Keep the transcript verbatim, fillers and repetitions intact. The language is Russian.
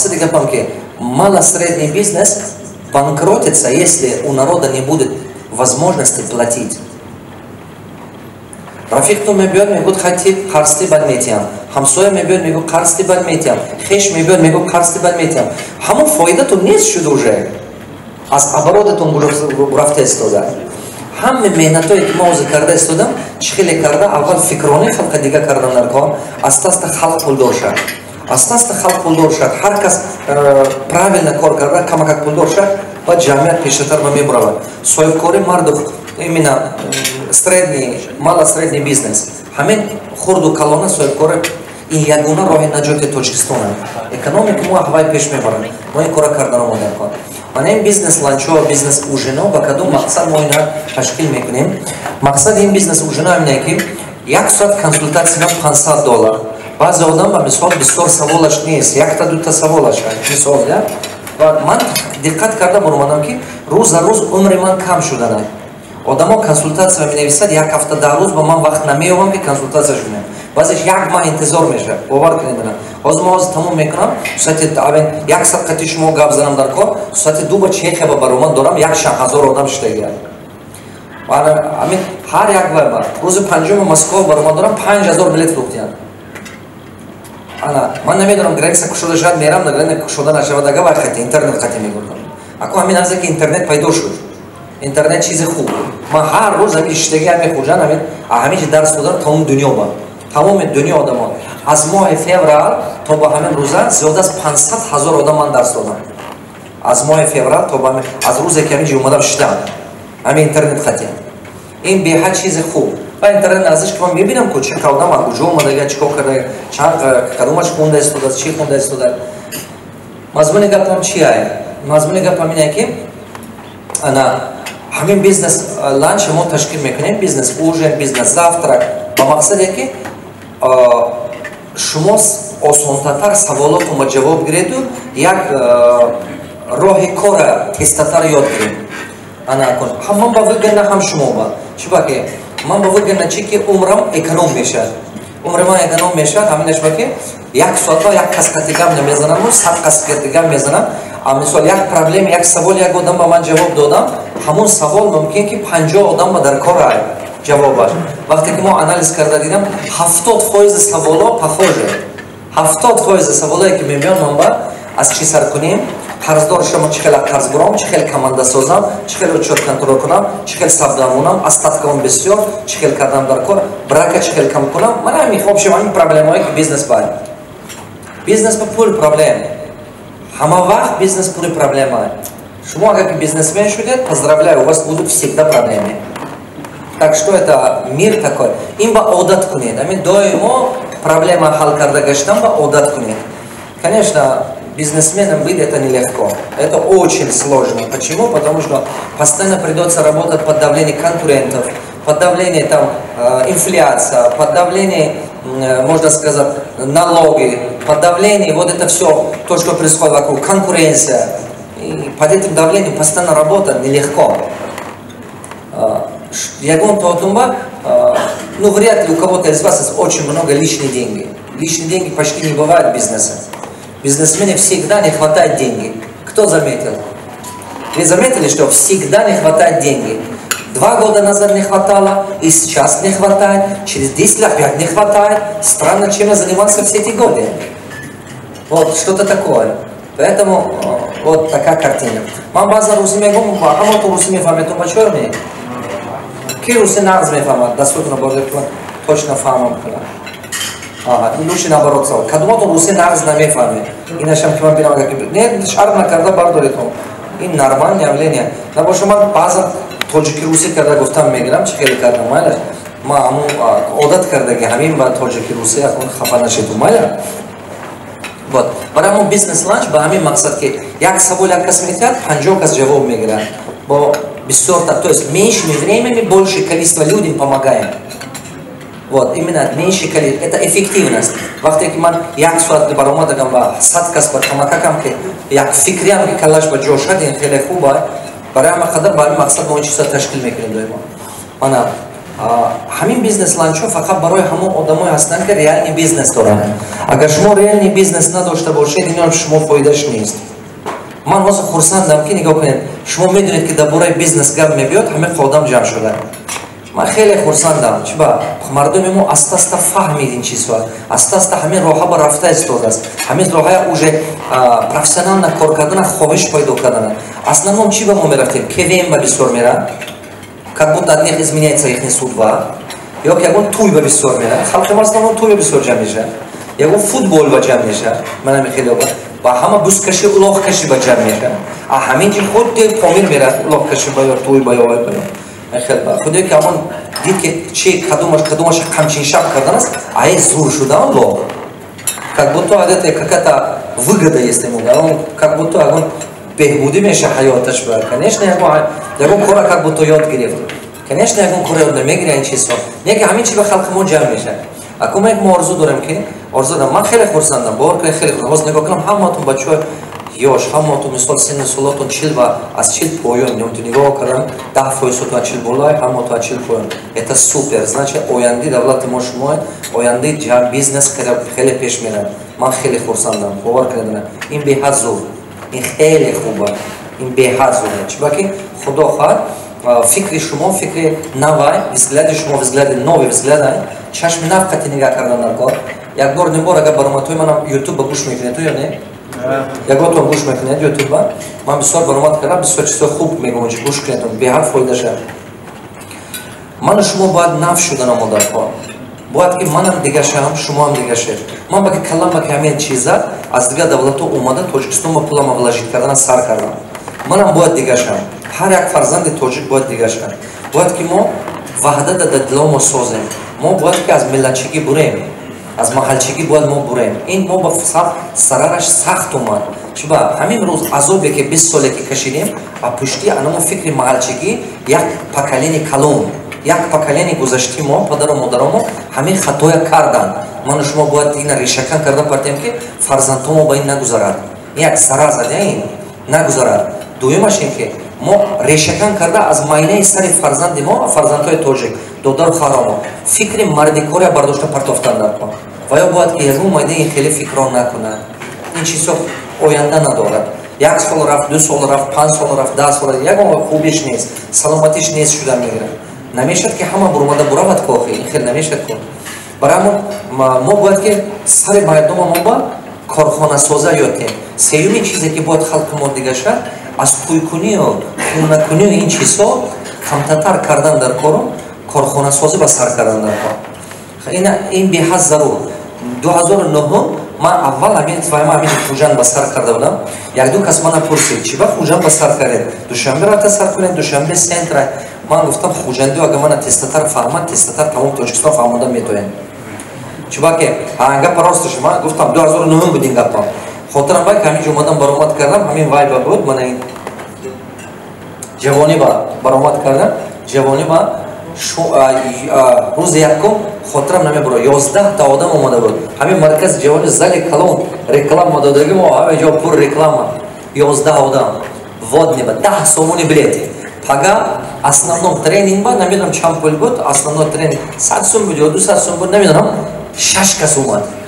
посмотрите, панки, малосредний бизнес банкротится, если у народа не будет возможности платить. Рафик то мебёд мегут хати харсти бадметиям, хамсоя мебёд мегут харсти бадметиям, хеш мебёд мегут харсти бадметиям. Хаму фойда то не сюда уже, аз обороты то графтес туда. Хам мебёна то ит мауз карда туда, чхиле карда, авал фикрони хам кадига карда нарком, астаста халк пулдорша, астаста халк пулдорша, харкас правильно кор карда, кама как пулдорша, под джамиат пишетар мебрала. Свой коре мардов именно средний, мало-средний бизнес. Хамин хорду колонна своих коры и ягуна ровен на джоте точки стона. Экономика му ахвай пеш мебарам. Мой кора кардану модерко. Манем бизнес ланчо, бизнес ужино, бакаду максад мойна ташкил мекунем. Максад им бизнес ужино амнеки, як сад консультация пятьсот доллар. База одам ба бисот бисор саволаш неес, як та дута саволаш, бисот, да? Ба ман диккат карда бурманам ки, руз за руз умри ман кам шуданай. Одамок консультация менависад, як афта даруз, ба ман вахт намеёвам ки консультация шунем. Базеш як ма интизор мешав, бовар кунедам. Оз ма оз тамом мекунам, сати авен як сакати шумо гап занам дар кор, сати дуба чехе ба баромад дорам, як шахазор одам шудагирам. Ана амин ҳар як вайба, рӯзи панҷуми Москва баромад дорам, панҷ ҳазор билет фурӯхтиам. Ана ман намедонам грекса кушода шавад мерам, нагрена кушода нашавад, ага вай хати интернет хати мегӯям. Ако ҳамин арзе ки интернет пайдо шуд. Интернет чизи хуб. Ман ҳар рӯз ҳамин иштагӣ ҳамин хуҷан ҳамин ҳамин дарс додан то ҳамин дунё ба. Тамоми дунё одамон. Аз моҳи феврал то ба ҳамин рӯза зиёда аз панҷсад ҳазор одам ман дарс додам. Аз моҳи феврал то ба ҳамин аз рӯзе ки ҳамин ҷо омадам шидаам. Ҳамин интернет хатиам. Ин беҳад чизи хуб. Ба интернет назиш ки ман мебинам ки чӣ кардам, аз куҷо омадага, чикор кардаги, чанд кадомаш хунда истодад, чӣ хунда истодад. Мазмуни гапам чӣ ай? Мазмуни гапам ин ай ки ана ҳамин бизнес ланчи мо ташкил мекунем, бизнес ужин, бизнес завтрак, ба мақсаде ки шумо осонтатар саволотума ҷавоб гиреду як роҳи кора тезтатар ёд гирем. Ман ба вигана ҳам шумо ба чибаки ман ба вигана чи ки умрам эконом мешавад, умри ман эконом мешавад. Ҳаминаш ба ки як соатро як каскати гап намезанаму сад каскати гап мезанам. А мисол як проблема, як савол як одам ба ман ҷавоб додам, ҳамун савол мумкин ки панҷоҳ одам ба дар кор ай ҷавобаш. Вақте ки мо анализ карда дидам, ҳафтод фоизи саволо похожа. ҳафтод фоизи саволое ки мебиём ман ба аз чӣ сар кунем, қарздор шумо чӣ хел қарз бурам, чӣ хел команда созам, чӣ хел учет контрол кунам, чӣ хел савдамонам, аз таткам бисёр, чӣ хел кардам дар кор, брака чӣ хел кам кунам. Ман ҳамин хоб шумо ҳамин проблемае ки бизнес ба. Бизнес ба пул проблема. Ама вах бизнес пури проблема. Шумо, как бизнесмен шудет, поздравляю, у вас будут всегда проблемы. Так что это мир такой. Им ба одат кунет. Амин до ему проблема хал кардагаштам ба одат кунет. Конечно, бизнесменам быть это нелегко. Это очень сложно. Почему? Потому что постоянно придется работать под давлением конкурентов, под давлением там э, инфляция, под давлением, э, можно сказать, налоги, под давлением вот это все, то, что происходит вокруг, конкуренция. И под этим давлением постоянно работать нелегко. Ягон Таутумба, ну вряд ли у кого-то из вас есть очень много лишних денег. Лишние деньги почти не бывают в бизнесе. Бизнесмене всегда не хватает денег. Кто заметил? Вы заметили, что всегда не хватает денег? Два года назад не хватало, и сейчас не хватает, через десять лет опять не хватает. Странно, чем я занимался все эти годы. Вот что-то такое. Поэтому вот такая картина. Мам база русиме гумба, а вот русиме фаме тума черные. Ки русина азме фама, доступно будет точно фама. Ага, лучше наоборот сал. Кадумато русина азнаме фаме. Иначе мы вам берем какие-то. Нет, шарна карда бардолитом. И нормальное явление. На больше мам база тоджики руси карда гуфтам мегирам, чехели карда майла. Маму одат карда ки хамин ба тоджики руси ахун хафа нашиту майла. Вот. Бараму бизнес ланч ба ҳамин мақсад ки як савол як кас метиҳад, панҷоҳ кас ҷавоб мегирад. Бо бисёрта, то есть меньшими времени большее количество людям помогаем. Вот, именно меньшее количество. Это эффективность. Вахте ки ман як суат баромадагам ба сад кас ба хамакакам ки як фикриам ки калаш ба ҷошадин хеле хуб ба барама қадар ба ҳамин мақсад мо чизро ташкил мекунем доимо. Мана همین بیزنس‌ها چون فقط برای همون آدم‌ها هستند که ریالی بیزنس دارند. اگر شما ریالی بیزنس نداشته باشید، اینا شما فایده‌اش نیست. من واسه خورسندم که نگاه کنید، شما می‌دونید که درباره بیزنس گپ می‌بیاد، همه آدم جمع شدن. من خیلی خورسندم چه با مردم ما آستا آستا فهمیدن چیزها، آستا آستا همین راهها با رفته استفاده است، همین راهها اوجه پرفشنال نکار کردن، خواهش پیدا کردن. اصلا ما چی به ما می‌رفتیم؟ که ویم با بیسور می‌ره. как будто от них изменяется их судьба. Я говорю, туй ба бисор мера. Халки в основном туй ба бисор джамиша. Я говорю, футбол ба джамиша. Мана михилё ба. Ба хама бускаши улох каши ба джамиша. А хамин чин худ те помир мера улох каши ба ёр туй ба ёр ба ёр. Михил ба. Худё ки амон дид ки чи кадумаш кадумаш хамчин шаб карданас, а ей зур шудан ло. Как будто от этой какая-то выгода есть ему. Как будто он بهبودی میشه حیاتش بر کنیش نه اگه اون کره که بتو یاد گرفت کنیش نه اگه اون کره اون نمیگیره این چیزها نه که همین چی به خلق ما جمع میشه اگه من یک آرزو دارم که آرزو دارم من خیلی خورسندم باور کنید خیلی خواست نگاه کنم همه‌تون بچه‌ها یوش همه‌تون مثال سن سالاتون چهل و از چهل پایان نمیتون نگاه کردم ده فیصد تا چهل بالای همه‌تون چهل پایان это супер значит آینده دولت ما شما آینده جمع بیزنس خیلی پیش میره من خیلی خورسندم باور کنید این به حظو این خیلی خوبه، این به حضوره چون که خدا خواهد فکر شما فکر نوای، وزگلد شما وزگلد نوی وزگلد چشم نفت قطعی نگه کردن نکار یک بار نیم بار اگر برامتوی منم یوتیوب با گوش میکنید تو یا نه؟ یک بار تو گوش میکنید یوتیوب با من بسیار برامت کردم بسیار چیزای خوب میگم اونجا گوش کنید به هر فایده شد من شما باید نفت شدن آمادر خواهد باید که منم دیگه شم شما هم دیگه شد من با که کلم با که همین چیزا از دیگه دولت‌ها اومده توجیکستان با پولم ولاجیت کردن سر کردم منم باید دیگه شم هر یک فرزند توجیک باید دیگه شم باید که ما وحدت در دلمون سازیم ما باید که از ملتچگی بریم از محلچگی باید ما بریم این ما با سرارش سخت اومد چون همین روز عذابی که بیست ساله که کشیدیم و پشتی الان فکر محلچگی یک پکلین کلون یک پکلینی گذشتی ما پدر و مادر ما همین خطایا کردن من شما باید این ریشکن کردن پرتیم که فرزندان ما با این نگذارد یک سرا زده این نگذارد دویمش این که ما ریشکن کرده از ماینه سر فرزند ما و فرزندهای توجیک دادار خواهر ما فکر مردکاری برداشته پرتافتن نکن و یا باید که یزمون مایده این خیلی فکران نکنه این چیزا آینده ندارد یک سال رفت دو سال رفت پنج سال رفت ده سال رفت یک خوبیش نیست سلامتیش نیست شده میگیره نمیشد که همه برمده براوت کافی این خیلی نمیشد کن برای ما باید که سر مردم ما با کارخانه سازه یادیم سیومی چیزی که باید خلق ما دیگه شد از توی کنی و خونه کنی و این چیزها کمتر کردن در کارم کارخانه سازی با سر کردن در کار این به حد ضرور دو هزار و نه من اول همین اتفاقیم همین خوجان با سر کرده بودم یک دو کس من پرسید چی با خوجان با سر کرده دوشنبه را تا سر کنید دوشنبه سنت را من گفتم خوجندی اگه من تستاتر فهمم تستاتر تمام توجیکستان فهمونده میتونیم چون که هنگا پراستش من گفتم دو هزار و نه بود این گپم خاطرم باید که همین اومدم برآمد کردم همین وایبا بود من این جوانی با برآمد کردم جوانی با روز یکم خاطرم نمیبره یازده تا آدم اومده بود همین مرکز جوانی زل کلون رکلام دادگی ما همه جا پر رکلام یازده آدم واد نبا ده سومونی بلیتی پگا основном тренинг با نمیدونم چند پول بود основной тренинگ صد سوم بود یا دویست سوم بود نمیدونم شش کس اومد